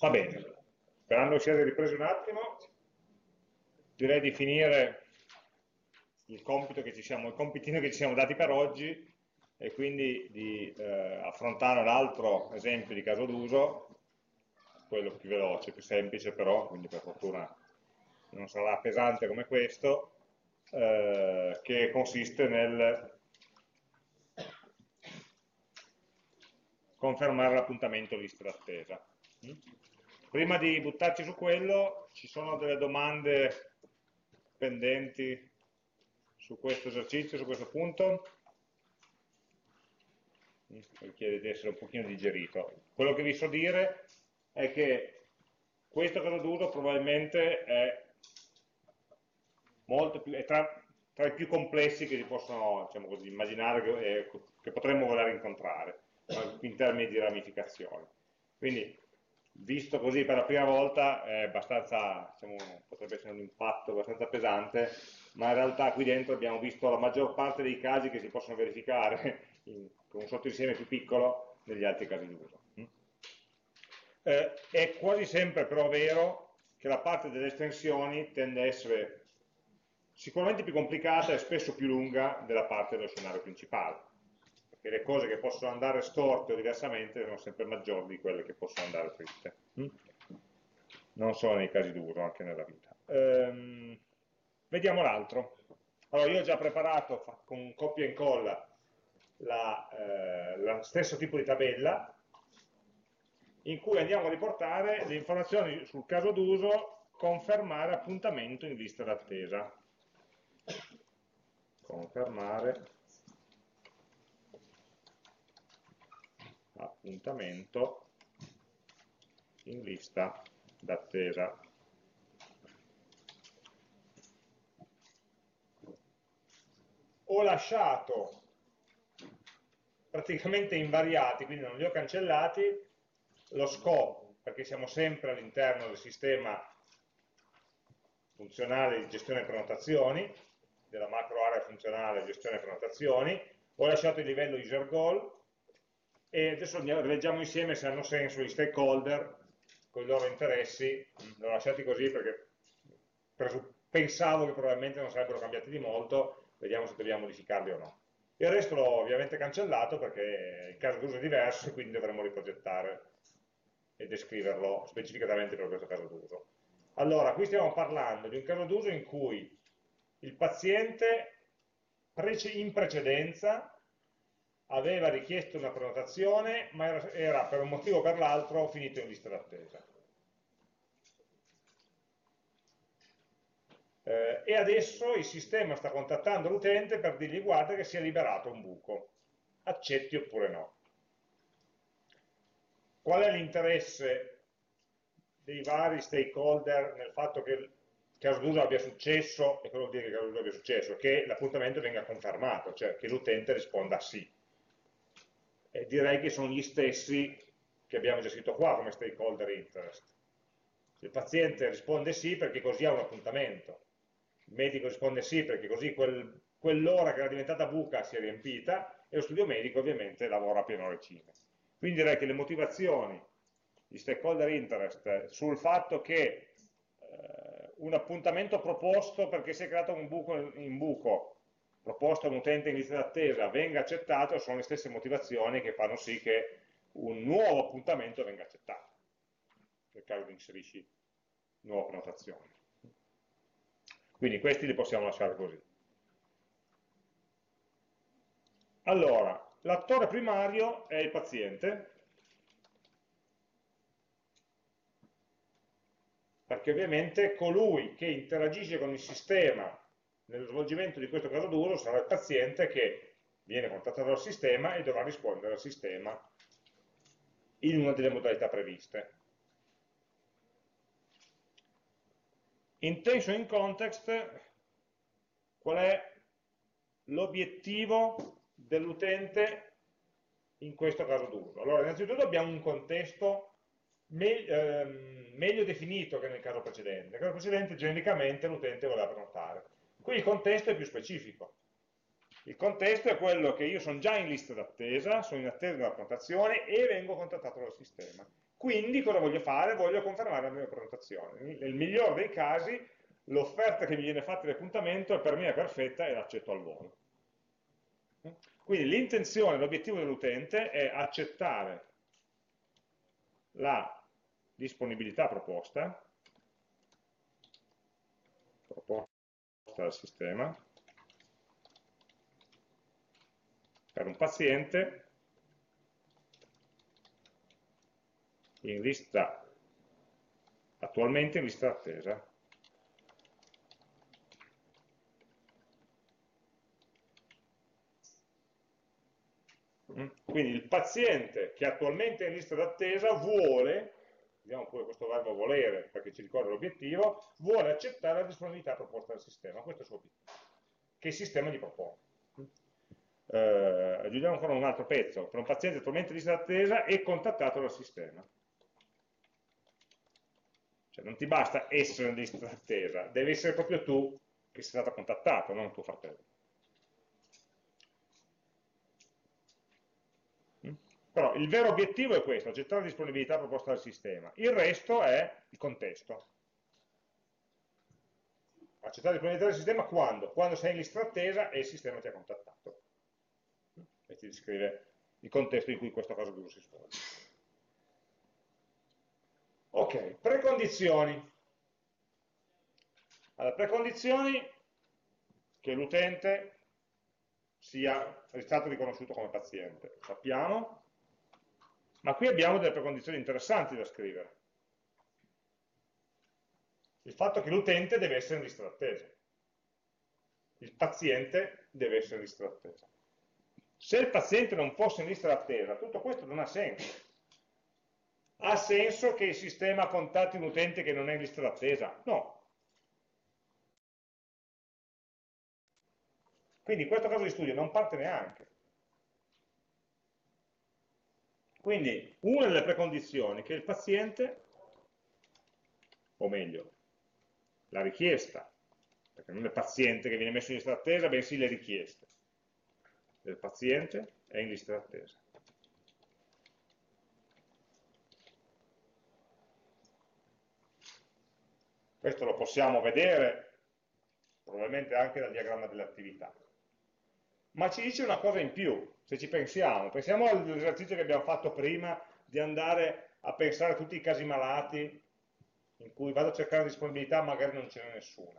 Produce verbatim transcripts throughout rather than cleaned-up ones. Va bene, sperando siate ripresi un attimo, direi di finire il compito che ci siamo, il compitino che ci siamo dati per oggi, e quindi di eh, affrontare un altro esempio di caso d'uso, quello più veloce, più semplice però, quindi per fortuna non sarà pesante come questo, eh, che consiste nel confermare l'appuntamento lista d'attesa. Prima di buttarci su quello, ci sono delle domande pendenti su questo esercizio, su questo punto? Richiede di essere un pochino digerito. Quello che vi so dire è che questo caso d'uso probabilmente è, molto più, è tra, tra i più complessi che si possono, diciamo così, immaginare che, eh, che potremmo voler incontrare in termini di ramificazione. Quindi, visto così per la prima volta, è abbastanza, diciamo, potrebbe essere un impatto abbastanza pesante, ma in realtà qui dentro abbiamo visto la maggior parte dei casi che si possono verificare in, con un sottoinsieme più piccolo negli altri casi d'uso. Eh, è quasi sempre però vero che la parte delle estensioni tende a essere sicuramente più complicata e spesso più lunga della parte dello scenario principale, perché le cose che possono andare storte o diversamente sono sempre maggiori di quelle che possono andare dritte, non solo nei casi d'uso, anche nella vita. Ehm, vediamo l'altro. Allora, io ho già preparato con copia e incolla la, eh, lo stesso tipo di tabella in cui andiamo a riportare le informazioni sul caso d'uso confermare appuntamento in lista d'attesa. Confermare appuntamento in lista d'attesa. Ho lasciato praticamente invariati, quindi non li ho cancellati, lo scopo, perché siamo sempre all'interno del sistema funzionale di gestione prenotazioni, della macro area funzionale di gestione prenotazioni, ho lasciato il livello user goal, e adesso leggiamo insieme se hanno senso gli stakeholder con i loro interessi. L'ho lasciati così perché pensavo che probabilmente non sarebbero cambiati di molto, vediamo se dobbiamo modificarli o no. Il resto l'ho ovviamente cancellato perché il caso d'uso è diverso e quindi dovremmo riprogettare e descriverlo specificatamente per questo caso d'uso. Allora, qui stiamo parlando di un caso d'uso in cui il paziente in precedenza aveva richiesto una prenotazione, ma era, era per un motivo o per l'altro finito in lista d'attesa. Eh, e adesso il sistema sta contattando l'utente per dirgli: guarda che si è liberato un buco, accetti oppure no. Qual è l'interesse dei vari stakeholder nel fatto che il caso d'uso abbia successo? E cosa vuol dire che il caso d'uso abbia successo? Che l'appuntamento venga confermato, cioè che l'utente risponda sì. E direi che sono gli stessi che abbiamo già scritto qua come stakeholder interest. Il paziente risponde sì perché così ha un appuntamento, il medico risponde sì perché così quel, quell'ora che era diventata buca si è riempita, e lo studio medico ovviamente lavora a pieno regime. Quindi direi che le motivazioni di stakeholder interest sul fatto che eh, un appuntamento proposto perché si è creato un buco in buco, proposto a un utente in lista d'attesa, venga accettato, sono le stesse motivazioni che fanno sì che un nuovo appuntamento venga accettato, nel caso che inserisci nuova prenotazione. Quindi questi li possiamo lasciare così. Allora, l'attore primario è il paziente, perché ovviamente colui che interagisce con il sistema nello svolgimento di questo caso d'uso sarà il paziente che viene contattato dal sistema e dovrà rispondere al sistema in una delle modalità previste. Intention in context, qual è l'obiettivo dell'utente in questo caso d'uso? Allora, innanzitutto abbiamo un contesto me ehm, meglio definito che nel caso precedente. Nel caso precedente genericamente l'utente voleva prenotare. Qui il contesto è più specifico. Il contesto è quello che io sono già in lista d'attesa, sono in attesa di una prenotazione e vengo contattato dal sistema. Quindi cosa voglio fare? Voglio confermare la mia prenotazione. Nel miglior dei casi l'offerta che mi viene fatta di appuntamento per me è perfetta e l'accetto al volo. Quindi l'intenzione, l'obiettivo dell'utente è accettare la disponibilità proposta, proposta dal sistema, per un paziente in lista, attualmente in lista attesa. Quindi il paziente che attualmente è in lista d'attesa vuole, vediamo pure questo verbo volere perché ci ricorda l'obiettivo, vuole accettare la disponibilità proposta dal sistema, questo è il suo obiettivo, che il sistema gli propone. Eh, aggiungiamo ancora un altro pezzo, per un paziente attualmente in lista d'attesa e contattato dal sistema. Cioè non ti basta essere in lista d'attesa, devi essere proprio tu che sei stato contattato, non tuo fratello. Però il vero obiettivo è questo, accettare la disponibilità proposta dal sistema. Il resto è il contesto. Accettare la disponibilità del sistema quando? Quando sei in lista d'attesa e il sistema ti ha contattato. E ti descrive il contesto in cui questo caso d'uso si svolge. Ok, precondizioni. Allora, precondizioni che l'utente sia stato riconosciuto come paziente. Lo sappiamo. Ma qui abbiamo delle precondizioni interessanti da scrivere. Il fatto che l'utente deve essere in lista d'attesa. Il paziente deve essere in lista d'attesa. Se il paziente non fosse in lista d'attesa, tutto questo non ha senso. Ha senso che il sistema contatti un utente che non è in lista d'attesa? No. Quindi in questo caso di studio non parte neanche. Quindi una delle precondizioni è che il paziente, o meglio, la richiesta, perché non è il paziente che viene messo in lista d'attesa, bensì le richieste del paziente è in lista d'attesa. Questo lo possiamo vedere probabilmente anche dal diagramma dell'attività. Ma ci dice una cosa in più, se ci pensiamo. Pensiamo all'esercizio che abbiamo fatto prima di andare a pensare a tutti i casi malati in cui vado a cercare disponibilità, magari non ce n'è nessuna.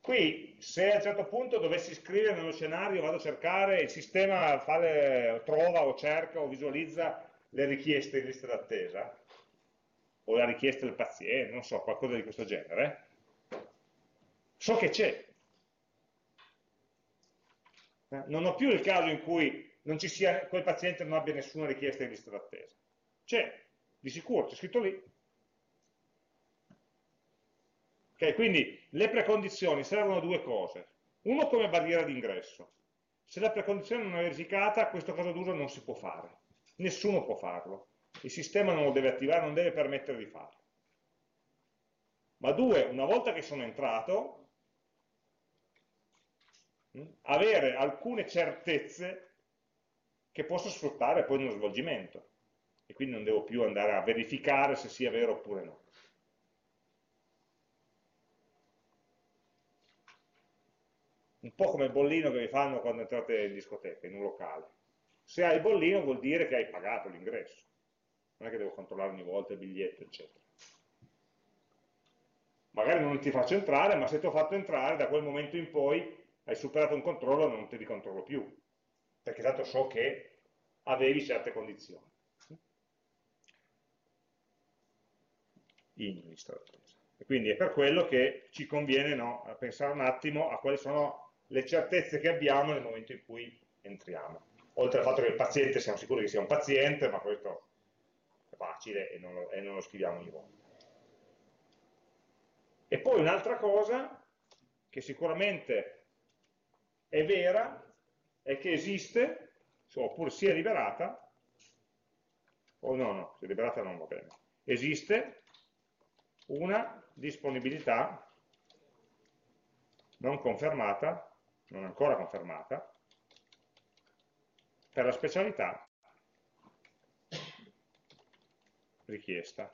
Qui, se a un certo punto dovessi scrivere nello scenario, vado a cercare, il sistema fa le, trova o cerca o visualizza le richieste in lista d'attesa, o la richiesta del paziente, non so, qualcosa di questo genere, so che c'è. Non ho più il caso in cui non ci sia, quel paziente non abbia nessuna richiesta in lista d'attesa. C'è, di sicuro, c'è scritto lì. Ok, quindi le precondizioni servono a due cose. Uno come barriera d'ingresso. Se la precondizione non è verificata, questo caso d'uso non si può fare. Nessuno può farlo. Il sistema non lo deve attivare, non deve permettere di farlo. Ma due, una volta che sono entrato, avere alcune certezze che posso sfruttare poi nello svolgimento e quindi non devo più andare a verificare se sia vero oppure no. Un po' come il bollino che vi fanno quando entrate in discoteca, in un locale. Se hai il bollino vuol dire che hai pagato l'ingresso, non è che devo controllare ogni volta il biglietto eccetera. Magari non ti faccio entrare, ma se ti ho fatto entrare, da quel momento in poi hai superato un controllo, non ti ricontrollo più, perché tanto so che avevi certe condizioni. In lista d'attesa. E quindi è per quello che ci conviene, no, pensare un attimo a quali sono le certezze che abbiamo nel momento in cui entriamo. Oltre al fatto che il paziente, siamo sicuri che sia un paziente, ma questo è facile e non lo, e non lo scriviamo ogni volta. E poi un'altra cosa che sicuramente è vera, è che esiste, oppure si è liberata, o no, no, si è liberata non va bene, esiste una disponibilità non confermata, non ancora confermata, per la specialità richiesta.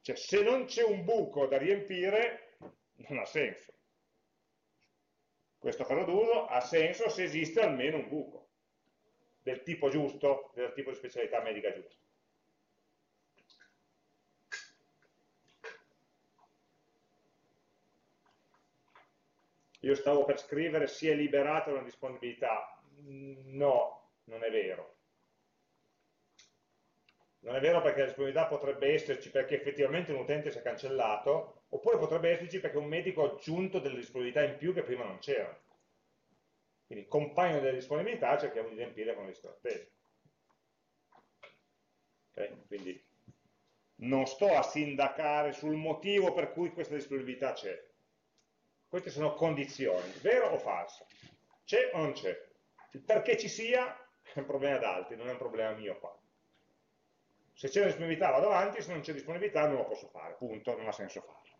Cioè, se non c'è un buco da riempire, non ha senso. Questo caso d'uso ha senso se esiste almeno un buco, del tipo giusto, del tipo di specialità medica giusta. Io stavo per scrivere si è liberata una disponibilità. No, non è vero. Non è vero perché la disponibilità potrebbe esserci perché effettivamente un utente si è cancellato, oppure potrebbe esserci perché un medico ha aggiunto delle disponibilità in più che prima non c'erano. Quindi compaiono delle disponibilità, cerchiamo di riempire con le liste d'attesa. Okay? Quindi non sto a sindacare sul motivo per cui questa disponibilità c'è. Queste sono condizioni, vero o falso? C'è o non c'è? Il perché ci sia è un problema ad altri, non è un problema mio qua. Se c'è una disponibilità vado avanti, se non c'è disponibilità non lo posso fare, punto, non ha senso farlo.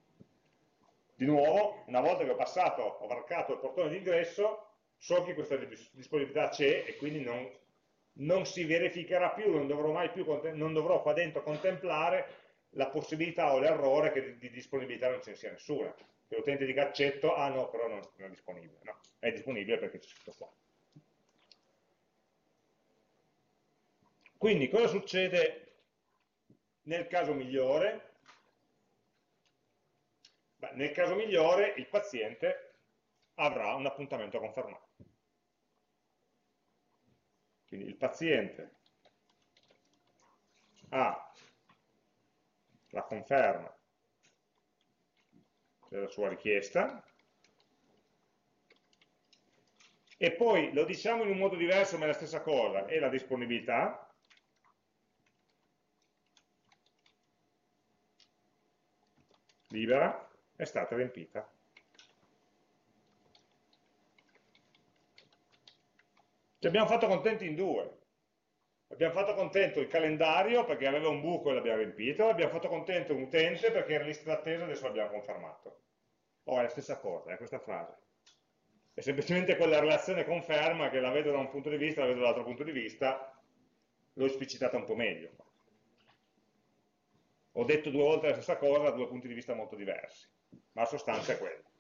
Di nuovo, una volta che ho passato, ho varcato il portone d'ingresso, so che questa disponibilità c'è e quindi non, non si verificherà più, non dovrò mai più, non dovrò qua dentro contemplare la possibilità o l'errore che di disponibilità non ce ne sia nessuna. Che l'utente dica accetto, ah no, però non è disponibile. No, è disponibile perché c'è scritto qua. Quindi cosa succede nel caso migliore? Beh, nel caso migliore il paziente avrà un appuntamento confermato. Quindi il paziente ha la conferma della sua richiesta, e poi lo diciamo in un modo diverso ma è la stessa cosa, è la disponibilità libera è stata riempita. Ci abbiamo fatto contenti in due. Abbiamo fatto contento il calendario perché aveva un buco e l'abbiamo riempito, abbiamo fatto contento un utente perché era in lista d'attesa e adesso l'abbiamo confermato. Oh, è la stessa cosa, è questa frase. È semplicemente quella relazione conferma che la vedo da un punto di vista, la vedo dall'altro punto di vista, l'ho esplicitata un po' meglio. Ho detto due volte la stessa cosa da due punti di vista molto diversi, ma la sostanza è quella.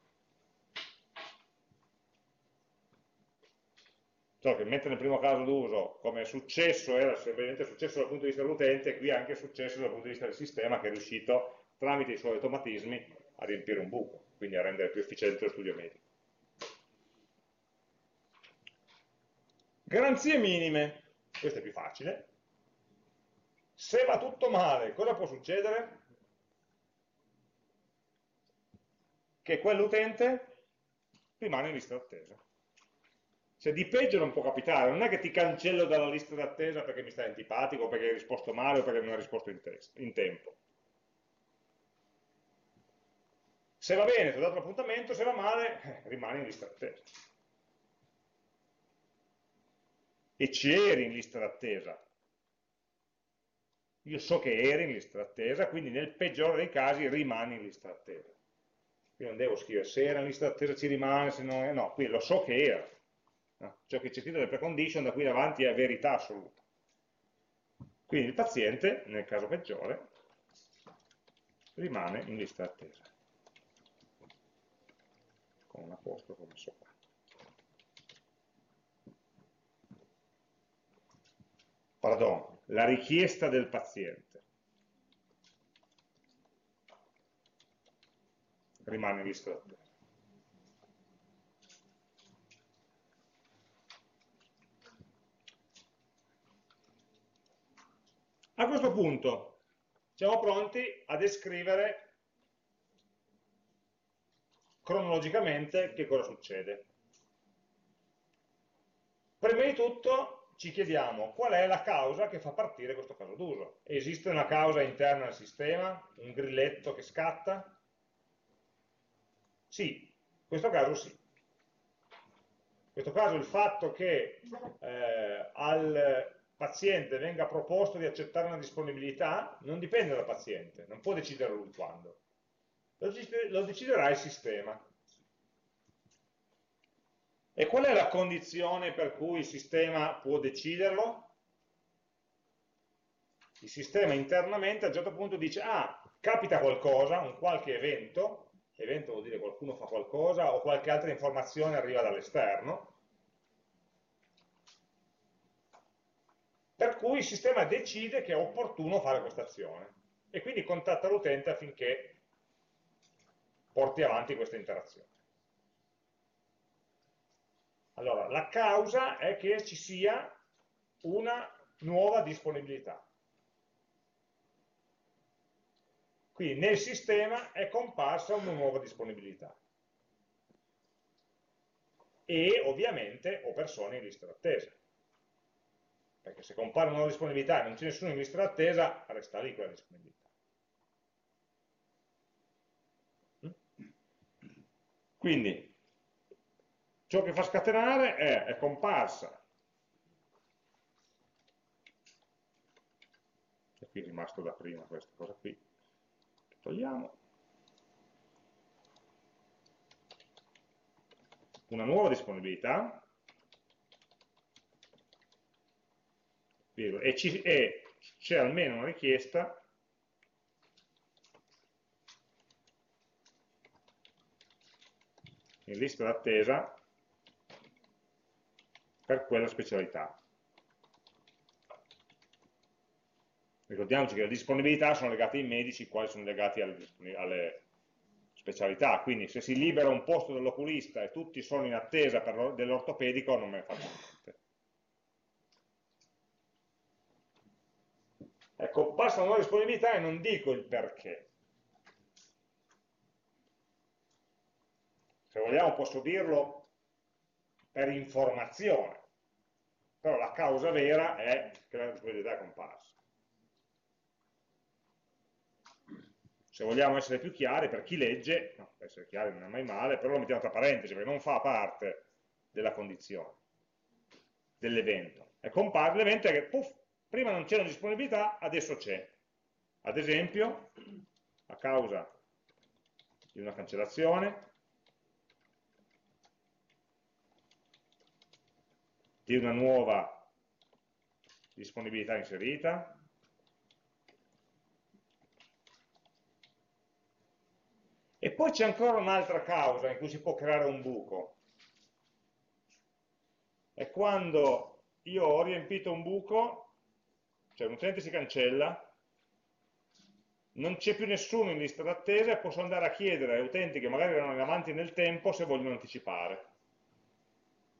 So che mentre nel primo caso d'uso come successo era semplicemente successo dal punto di vista dell'utente, qui è anche successo dal punto di vista del sistema che è riuscito tramite i suoi automatismi a riempire un buco, quindi a rendere più efficiente lo studio medico. Garanzie minime, questo è più facile. Se va tutto male, cosa può succedere? Che quell'utente rimane in lista d'attesa. Cioè di peggio non può capitare, non è che ti cancello dalla lista d'attesa perché mi stai antipatico, perché hai risposto male o perché non hai risposto in, in tempo. Se va bene ti ho dato l'appuntamento, se va male eh, rimani in lista d'attesa. E ci eri in lista d'attesa. Io so che eri in lista d'attesa, quindi nel peggiore dei casi rimani in lista d'attesa. Qui non devo scrivere se era in lista d'attesa ci rimane, se no, no, qui lo so che era. Ciò che c'è scritto nel precondition da qui in avanti è verità assoluta. Quindi il paziente, nel caso peggiore, rimane in lista d'attesa. Con un apostrofo messo qua. Pardon, la richiesta del paziente rimane in lista d'attesa. A questo punto siamo pronti a descrivere cronologicamente che cosa succede. Prima di tutto ci chiediamo qual è la causa che fa partire questo caso d'uso. Esiste una causa interna al sistema? Un grilletto che scatta? Sì, in questo caso sì. In questo caso il fatto che eh, al... paziente venga proposto di accettare una disponibilità non dipende dal paziente, non può decidere lui quando, lo deciderà il sistema. E qual è la condizione per cui il sistema può deciderlo? il sistema internamente a un certo punto dice, ah, capita qualcosa, un qualche evento, evento vuol dire qualcuno fa qualcosa o qualche altra informazione arriva dall'esterno, per cui il sistema decide che è opportuno fare questa azione e quindi contatta l'utente affinché porti avanti questa interazione. Allora, la causa è che ci sia una nuova disponibilità. Quindi nel sistema è comparsa una nuova disponibilità e ovviamente ho persone in lista d'attesa, perché se compare una nuova disponibilità e non c'è nessuno in lista d'attesa, resta lì quella disponibilità. Quindi ciò che fa scatenare è, è comparsa, e qui è rimasto da prima questa cosa qui, togliamo, una nuova disponibilità, e c'è almeno una richiesta in lista d'attesa per quella specialità. Ricordiamoci che le disponibilità sono legate ai medici, quali sono legati alle, alle specialità, quindi se si libera un posto dell'oculista e tutti sono in attesa dell'ortopedico non me ne faccio niente. Ecco, basta una nuova disponibilità e non dico il perché. Se vogliamo posso dirlo per informazione, però la causa vera è che la disponibilità è comparsa. Se vogliamo essere più chiari, per chi legge, no, essere chiari non è mai male, però lo mettiamo tra parentesi, perché non fa parte della condizione, dell'evento. L'evento è che, puff, prima non c'era disponibilità, adesso c'è. Ad esempio, a causa di una cancellazione, di una nuova disponibilità inserita, e poi c'è ancora un'altra causa in cui si può creare un buco. È quando io ho riempito un buco, cioè un utente si cancella, non c'è più nessuno in lista d'attesa e posso andare a chiedere a utenti che magari erano avanti nel tempo se vogliono anticipare.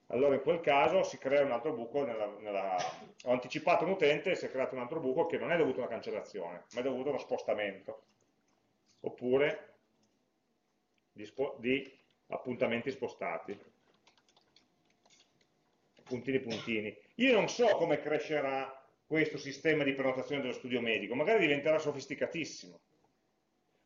Allora in quel caso si crea un altro buco, nella, nella... ho anticipato un utente e si è creato un altro buco che non è dovuto a una cancellazione, ma è dovuto a uno spostamento, oppure di, spo... di appuntamenti spostati, puntini puntini. Io non so come crescerà questo sistema di prenotazione dello studio medico, magari diventerà sofisticatissimo,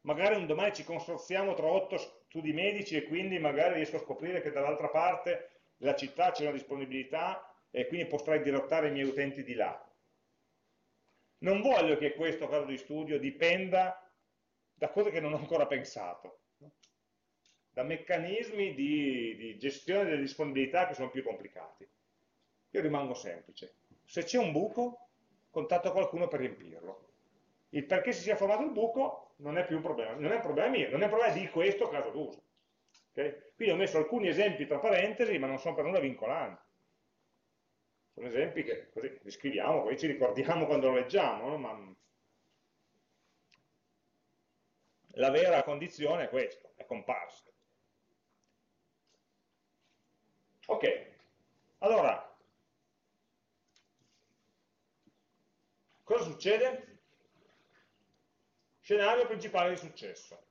magari un domani ci consorziamo tra otto studi medici e quindi magari riesco a scoprire che dall'altra parte la città c'è una disponibilità e quindi potrai dirottare i miei utenti di là. Non voglio che questo caso di studio dipenda da cose che non ho ancora pensato, da meccanismi di, di gestione delle disponibilità che sono più complicati. Io rimango semplice. Se c'è un buco, contatto qualcuno per riempirlo. Il perché si sia formato il buco non è più un problema, non è un problema mio, non è un problema di questo caso d'uso. Okay? Quindi ho messo alcuni esempi tra parentesi, ma non sono per nulla vincolanti. Sono esempi che così li scriviamo, così ci ricordiamo quando lo leggiamo, no? Ma la vera condizione è questa, è comparsa. Ok, allora, cosa succede? Scenario principale di successo.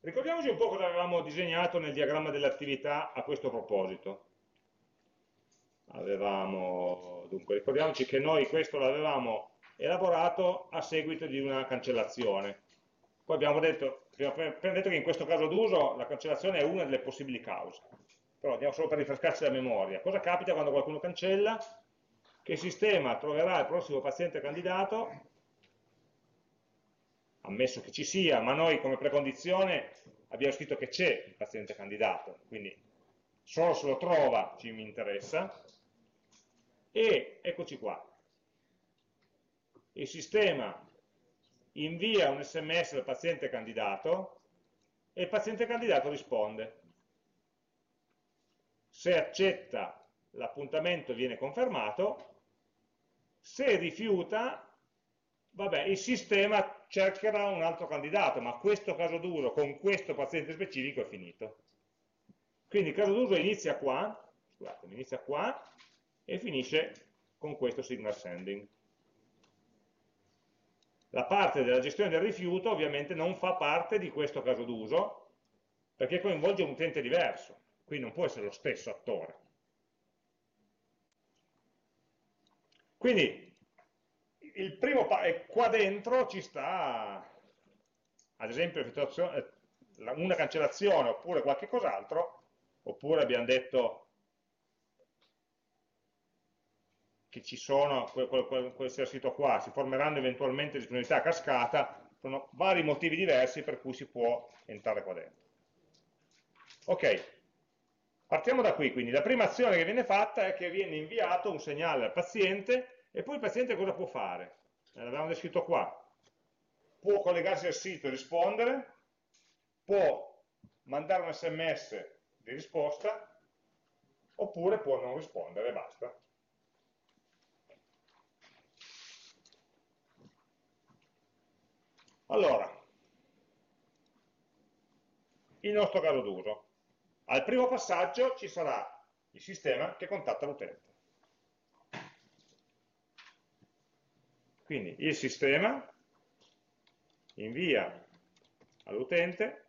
Ricordiamoci un po' cosa avevamo disegnato nel diagramma dell'attività a questo proposito. Avevamo, dunque, ricordiamoci che noi questo l'avevamo elaborato a seguito di una cancellazione. Poi abbiamo detto, abbiamo detto che in questo caso d'uso la cancellazione è una delle possibili cause. Però andiamo solo per rinfrescarci la memoria. Cosa capita quando qualcuno cancella? Che il sistema troverà il prossimo paziente candidato, ammesso che ci sia, ma noi come precondizione abbiamo scritto che c'è il paziente candidato, quindi solo se lo trova ci interessa, e eccoci qua. il sistema invia un sms al paziente candidato e il paziente candidato risponde. Se accetta, l'appuntamento viene confermato; se rifiuta, vabbè, il sistema cercherà un altro candidato, ma questo caso d'uso con questo paziente specifico è finito. Quindi il caso d'uso inizia qua, scusatemi, inizia qua e finisce con questo signal sending. La parte della gestione del rifiuto ovviamente non fa parte di questo caso d'uso, perché coinvolge un utente diverso, quindi non può essere lo stesso attore. Quindi il primo qua dentro ci sta, ad esempio, una cancellazione oppure qualche cos'altro, oppure abbiamo detto che ci sono, questo sito qua, si formeranno eventualmente disponibilità a cascata, sono vari motivi diversi per cui si può entrare qua dentro. Ok, partiamo da qui, quindi la prima azione che viene fatta è che viene inviato un segnale al paziente. E poi il paziente cosa può fare? L'abbiamo descritto qua. Può collegarsi al sito e rispondere, può mandare un sms di risposta, oppure può non rispondere e basta. Allora, il nostro caso d'uso. Al primo passaggio ci sarà il sistema che contatta l'utente. Quindi il sistema invia all'utente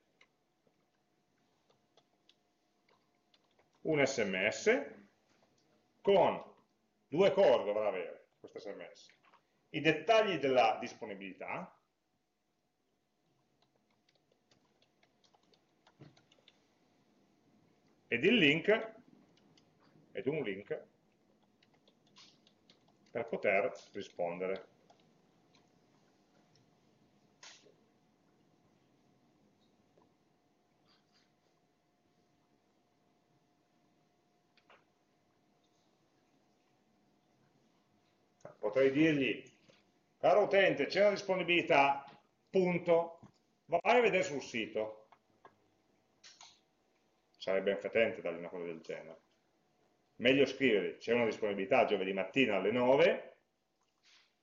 un sms con due cose dovrà avere questo sms: i dettagli della disponibilità ed il link, ed un link per poter rispondere. Potrei dirgli: caro utente, c'è una disponibilità, punto, vai a vedere sul sito. Sarebbe infetente dargli una cosa del genere. Meglio scrivere: c'è una disponibilità giovedì mattina alle nove,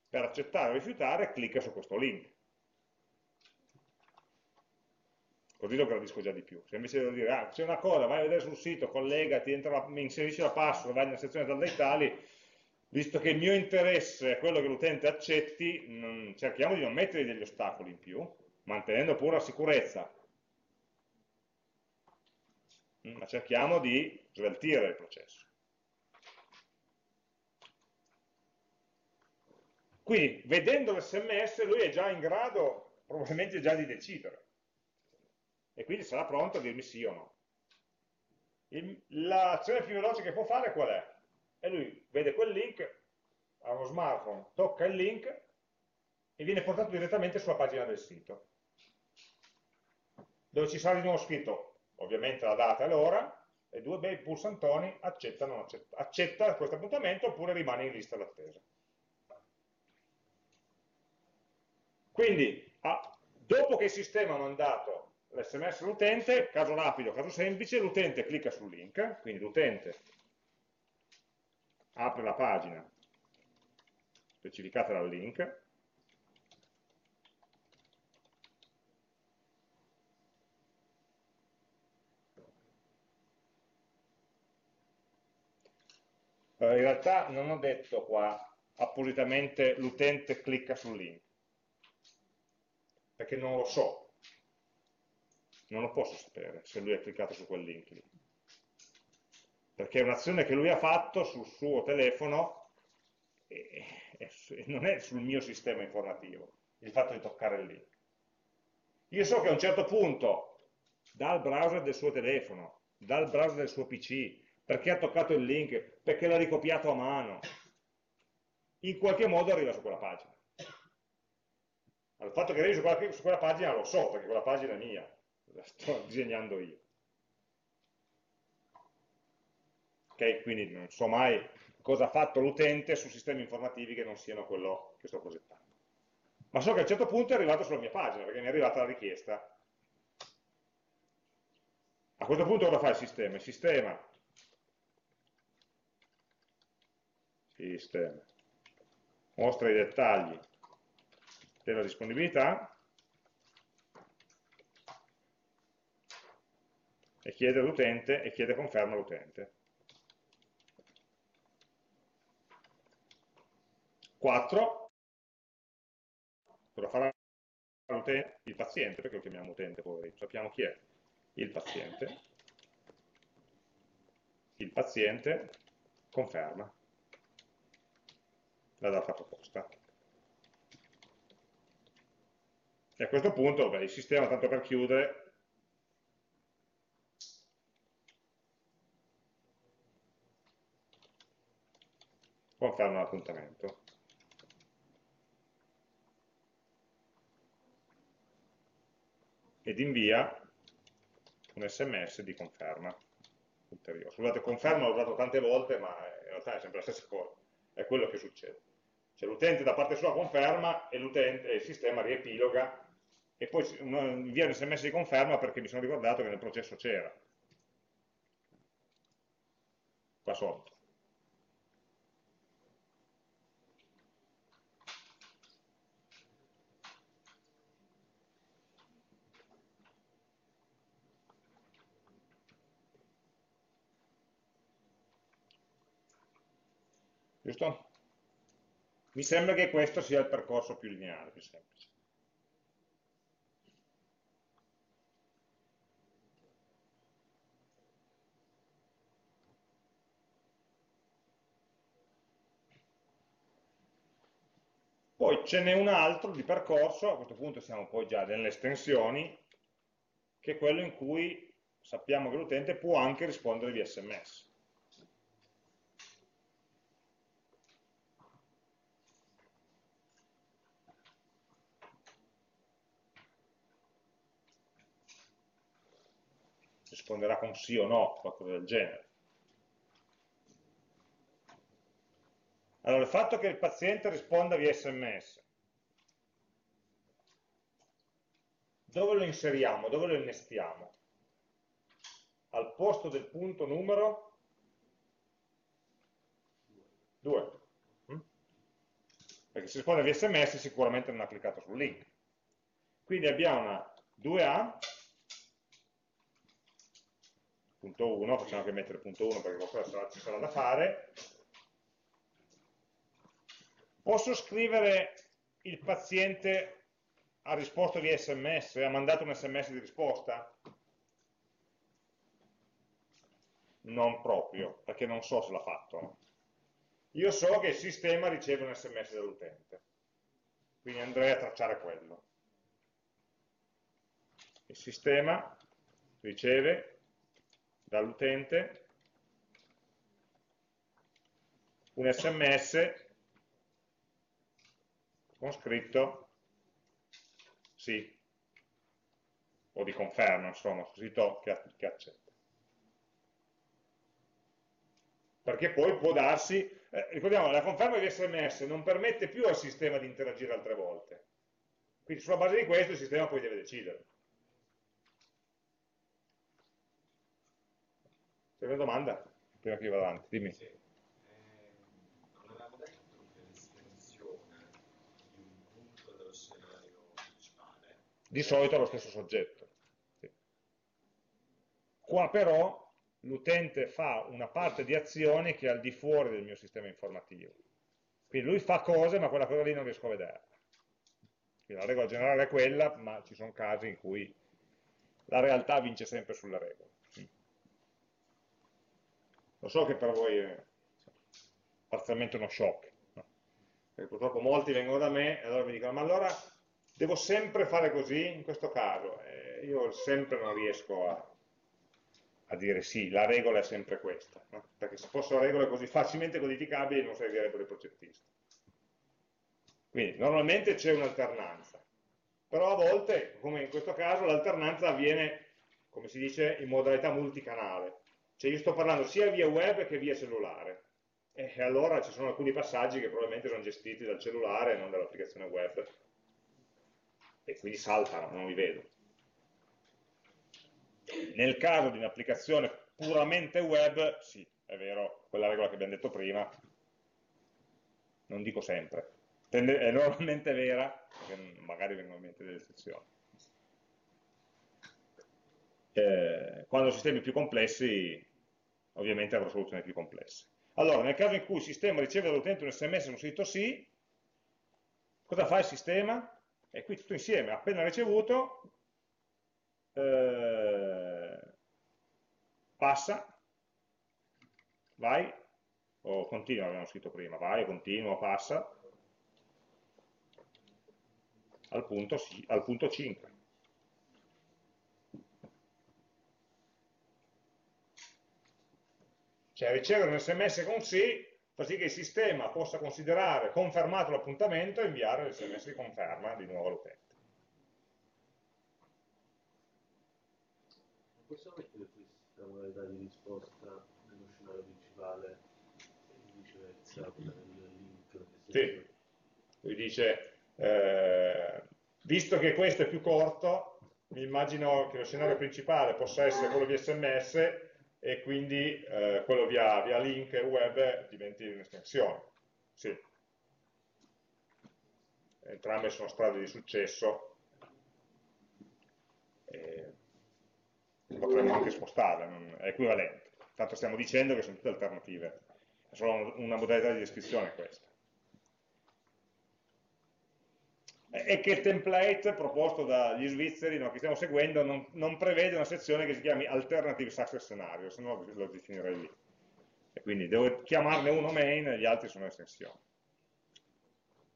per accettare o rifiutare clicca su questo link. Così lo gradisco già di più. Se invece devo dire: ah, c'è una cosa, vai a vedere sul sito, collegati, entra, inserisci la password, vai nella sezione tal dei tali. Visto che il mio interesse è quello che l'utente accetti, non, cerchiamo di non mettere degli ostacoli in più, mantenendo pure la sicurezza, ma cerchiamo di sveltire il processo. Quindi, vedendo l'esse emme esse, lui è già in grado, probabilmente già, di decidere, e quindi sarà pronto a dirmi sì o no. L'azione più veloce che può fare qual è? E lui vede quel link, ha uno smartphone, tocca il link e viene portato direttamente sulla pagina del sito, dove ci sarà di nuovo scritto, ovviamente, la data e l'ora, e due bei pulsantoni: accetta, non accetta, accetta questo appuntamento oppure rimane in lista d'attesa. Quindi, ah, dopo che il sistema ha mandato l'esse emme esse all'utente, caso rapido, caso semplice, l'utente clicca sul link, quindi l'utente apre la pagina specificata dal link, eh, in realtà non ho detto qua appositamente l'utente clicca sul link, perché non lo so, non lo posso sapere se lui ha cliccato su quel link lì, perché è un'azione che lui ha fatto sul suo telefono e, e, e non è sul mio sistema informativo, il fatto di toccare il link. Io so che a un certo punto, dal browser del suo telefono, dal browser del suo pi ci, perché ha toccato il link, perché l'ha ricopiato a mano, in qualche modo arriva su quella pagina. Il fatto che arrivi su quella, su quella pagina lo so, perché quella pagina è mia, la sto disegnando io. Okay, quindi non so mai cosa ha fatto l'utente su sistemi informativi che non siano quello che sto progettando. ma so che a un certo punto è arrivato sulla mia pagina, perché mi è arrivata la richiesta. A questo punto cosa fa il sistema? Il sistema, sistema mostra i dettagli della disponibilità e chiede all'utente e chiede conferma all'utente. quattro, cosa farà l'utente? Il paziente, perché lo chiamiamo utente, poi sappiamo chi è, il paziente, il paziente conferma la data proposta. E a questo punto, beh, il sistema, tanto per chiudere, conferma l'appuntamento. Ed invia un sms di conferma ulteriore. Scusate, conferma l'ho usato tante volte, ma in realtà è sempre la stessa cosa, è quello che succede. Cioè l'utente da parte sua conferma e, e il sistema riepiloga e poi invia un sms di conferma perché mi sono ricordato che nel processo c'era. Qua sotto. Giusto? Mi sembra che questo sia il percorso più lineare, più semplice. Poi ce n'è un altro di percorso, a questo punto siamo poi già nelle estensioni, che è quello in cui sappiamo che l'utente può anche rispondere via sms. Risponderà con sì o no, qualcosa del genere. Allora, il fatto che il paziente risponda via sms, dove lo inseriamo, dove lo innestiamo? Al posto del punto numero due. Perché se risponde via sms sicuramente non ha cliccato sul link. Quindi abbiamo una due A, punto uno, facciamo anche mettere punto uno perché qualcosa ci sarà da fare. Posso scrivere il paziente ha risposto via sms, ha mandato un sms di risposta? Non proprio, perché non so se l'ha fatto. Io so che il sistema riceve un sms dall'utente, quindi andrei a tracciare quello. Il sistema riceve dall'utente un sms con scritto sì, o di conferma, insomma, scritto che, che accetta. Perché poi può darsi, eh, ricordiamo, la conferma di sms non permette più al sistema di interagire altre volte. Quindi sulla base di questo il sistema poi deve decidere. C'è una domanda? Prima che io vada avanti, dimmi. Sì. Eh, non avevamo detto che l'estensione di un punto dello scenario principale di solito ha lo stesso soggetto. Sì. Qua però l'utente fa una parte di azione che è al di fuori del mio sistema informativo. Quindi lui fa cose, ma quella cosa lì non riesco a vederla. Quindi la regola generale è quella, ma ci sono casi in cui la realtà vince sempre sulla regola. Lo so che per voi è parzialmente uno shock, no? Perché purtroppo molti vengono da me e allora mi dicono ma allora devo sempre fare così in questo caso? Eh, io sempre non riesco a, a dire sì, la regola è sempre questa, no? Perché se fossero regole così facilmente codificabili non servirebbero i progettisti. Quindi normalmente c'è un'alternanza, però a volte, come in questo caso, l'alternanza avviene, come si dice, in modalità multicanale. Cioè io sto parlando sia via web che via cellulare, e allora ci sono alcuni passaggi che probabilmente sono gestiti dal cellulare e non dall'applicazione web, e quindi saltano, non li vedo. Nel caso di un'applicazione puramente web, sì, è vero, quella regola che abbiamo detto prima, non dico sempre, è normalmente vera, perché magari vengono in mente delle eccezioni. Eh, quando ho sistemi più complessi, ovviamente avrò soluzioni più complesse. Allora, nel caso in cui il sistema riceve dall'utente un sms su un sito sì, cosa fa il sistema? E qui tutto insieme, appena ricevuto, eh, passa, vai, o continua, avevamo scritto prima, vai, continua, passa, al punto, al punto cinque. Cioè ricevere un sms con sì fa sì che il sistema possa considerare confermato l'appuntamento e inviare l'sms di conferma di nuovo all'utente. Non possiamo mettere questa modalità di risposta nello scenario principale e viceversa, quella del link? Sì, lui dice, eh, visto che questo è più corto, mi immagino che lo scenario principale possa essere quello di sms, e quindi eh, quello via, via link web diventi un'estensione. Sì. Entrambe sono strade di successo, e potremmo anche spostarle, non è equivalente. Tanto stiamo dicendo che sono tutte alternative, è solo una modalità di descrizione questa. E che il template proposto dagli svizzeri, no, che stiamo seguendo, non, non prevede una sezione che si chiami Alternative Success Scenario, se no lo definirei lì. E quindi devo chiamarne uno main e gli altri sono estensioni.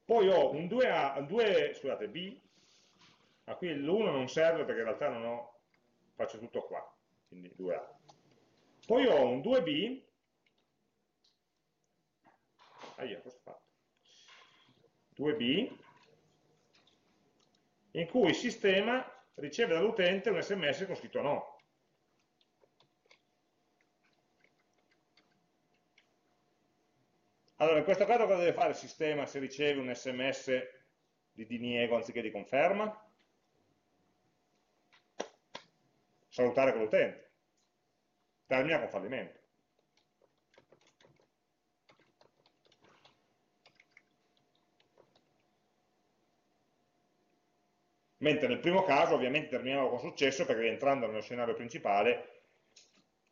Poi ho un due A, due, scusate, B, ma qui l'uno non serve perché in realtà non ho, faccio tutto qua, quindi due A. Poi ho un due B, ah, io cosa ho fatto? due B, in cui il sistema riceve dall'utente un sms con scritto no. Allora, in questo caso cosa deve fare il sistema se riceve un sms di diniego anziché di conferma? Salutare quell'utente. Termina con fallimento. Mentre nel primo caso ovviamente terminavo con successo perché entrando nello scenario principale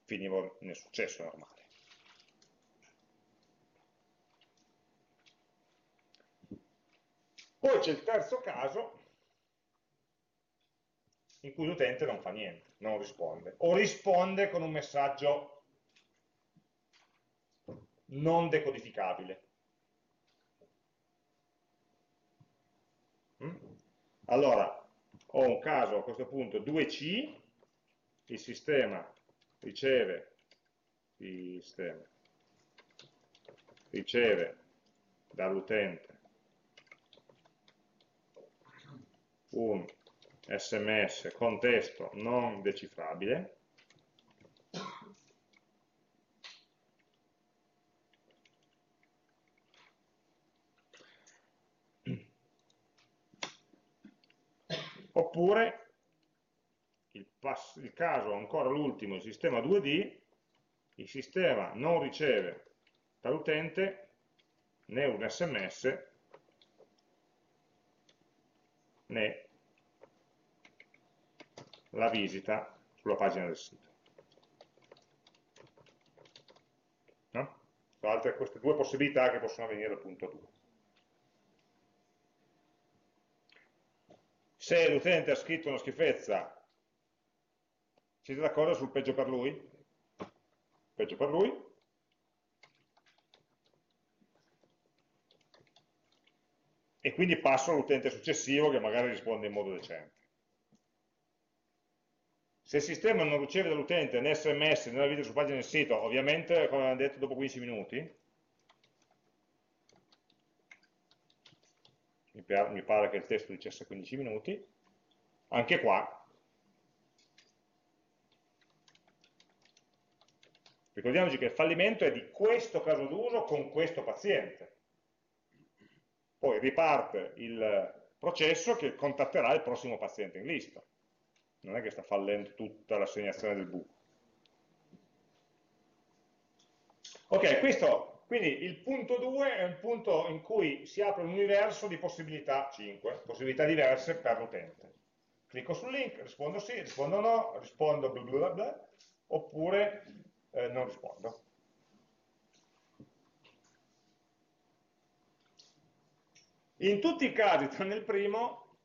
finivo nel successo normale. Poi c'è il terzo caso in cui l'utente non fa niente, non risponde, o risponde con un messaggio non decodificabile. Mm? Allora, ho un caso a questo punto due C, il sistema riceve, il sistema riceve dall'utente un sms con testo non decifrabile, oppure il, il caso ancora l'ultimo, il sistema due D, il sistema non riceve dall'utente né un sms né la visita sulla pagina del sito. No? Sono altre queste due possibilità che possono avvenire al punto due. Se l'utente ha scritto una schifezza, siete d'accordo sul peggio per lui? Peggio per lui. E quindi passo all'utente successivo che magari risponde in modo decente. Se il sistema non riceve dall'utente né sms né la visita su pagina del sito, ovviamente, come abbiamo detto, dopo quindici minuti, mi pare che il testo dicesse quindici minuti, anche qua, ricordiamoci che il fallimento è di questo caso d'uso con questo paziente, poi riparte il processo che contatterà il prossimo paziente in lista. Non è che sta fallendo tutta l'assegnazione del buco. Ok, questo, quindi il punto due è un punto in cui si apre un universo di possibilità, cinque, possibilità diverse per l'utente. Clicco sul link, rispondo sì, rispondo no, rispondo bla bla bla, oppure eh, non rispondo. In tutti i casi, tranne il primo,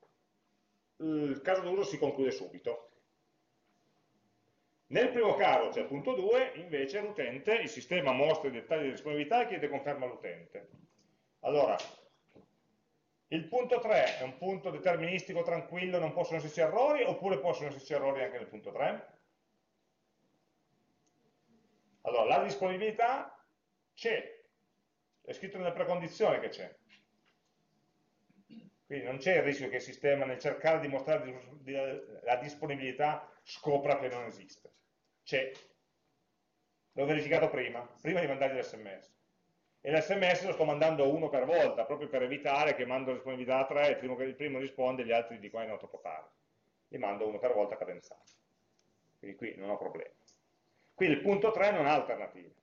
il caso d'uso si conclude subito. Nel primo caso, cioè punto due, invece l'utente, il sistema mostra i dettagli di disponibilità e chiede conferma all'utente. Allora, il punto tre è un punto deterministico, tranquillo, non possono esserci errori, oppure possono esserci errori anche nel punto tre? Allora, la disponibilità c'è, è scritto nella precondizione che c'è. Quindi non c'è il rischio che il sistema, nel cercare di mostrare la disponibilità, scopra che non esiste. C'è. L'ho verificato prima, prima di mandargli l'esse emme esse. E l'esse emme esse lo sto mandando uno per volta, proprio per evitare che mando la disponibilità a tre, il primo, il primo risponde e gli altri dicono è non troppo tardi. Li mando uno per volta cadenzato. Quindi qui non ho problemi. Quindi il punto tre non ha alternative.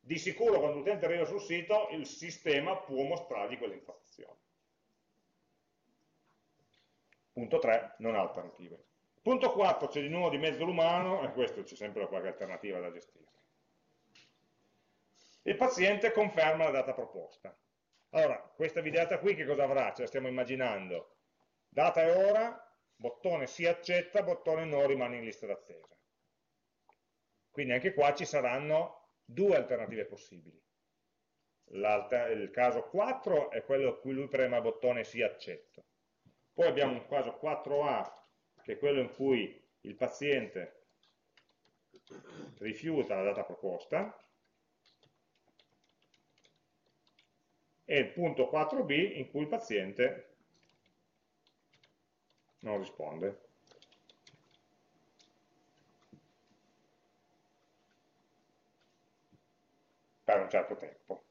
Di sicuro quando l'utente arriva sul sito, il sistema può mostrargli quelle informazioni. Punto tre, non alternative. Punto quattro, c'è di nuovo di mezzo l'umano, e questo c'è sempre qualche alternativa da gestire. Il paziente conferma la data proposta. Allora, questa videata qui che cosa avrà? Ce la stiamo immaginando. Data e ora, bottone si accetta, bottone no rimane in lista d'attesa. Quindi anche qua ci saranno due alternative possibili. Il caso quattro è quello in cui lui prema il bottone si accetta. Poi abbiamo un caso quattro A, che è quello in cui il paziente rifiuta la data proposta, e il punto quattro B in cui il paziente non risponde. Per un certo tempo.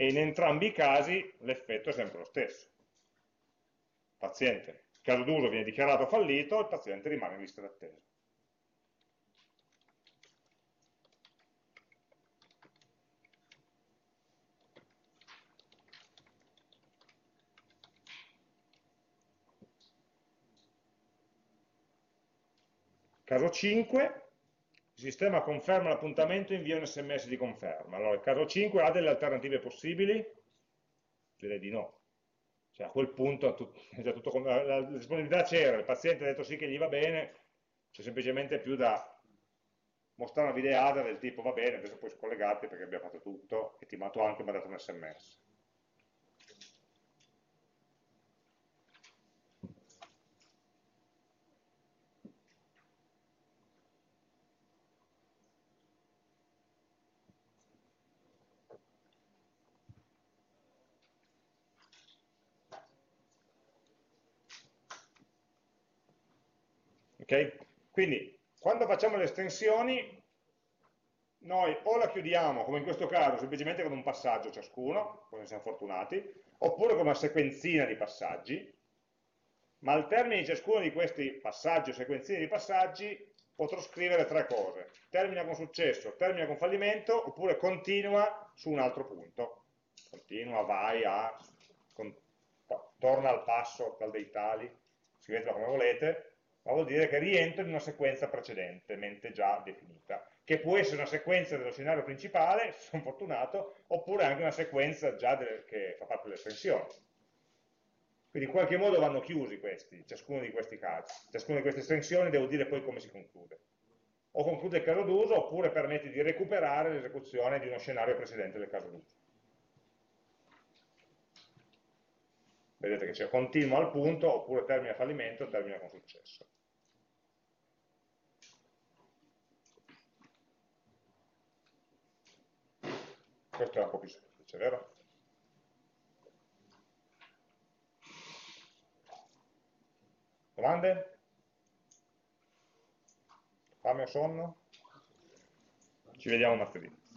E in entrambi i casi l'effetto è sempre lo stesso. Il paziente, il caso d'uso viene dichiarato fallito, il paziente rimane in lista d'attesa. Caso cinque. Il sistema conferma l'appuntamento e invia un sms di conferma. Allora, il caso cinque ha delle alternative possibili? Direi di no. Cioè, a quel punto tutto, già tutto, la, la disponibilità c'era, il paziente ha detto sì che gli va bene, c'è semplicemente più da mostrare una videata del tipo va bene, adesso puoi scollegarti perché abbiamo fatto tutto e ti mato anche mandato un sms. Okay? Quindi quando facciamo le estensioni noi o la chiudiamo, come in questo caso, semplicemente con un passaggio ciascuno, quando siamo fortunati, oppure con una sequenzina di passaggi, ma al termine di ciascuno di questi passaggi o sequenzine di passaggi potrò scrivere tre cose: termina con successo, termina con fallimento, oppure continua su un altro punto, continua, vai a, con, torna al passo, dal dei tali, scrivetela come volete, ma vuol dire che rientro in una sequenza precedentemente già definita, che può essere una sequenza dello scenario principale, se sono fortunato, oppure anche una sequenza già del, che fa parte dell'estensione. Quindi in qualche modo vanno chiusi questi, ciascuno di questi casi, ciascuna di queste estensioni devo dire poi come si conclude. O conclude il caso d'uso, oppure permette di recuperare l'esecuzione di uno scenario precedente del caso d'uso. Vedete che c'è continua al punto, oppure termina fallimento, termina con successo. Questo è un po' più semplice, vero? Domande? Fame o sonno? Ci vediamo martedì.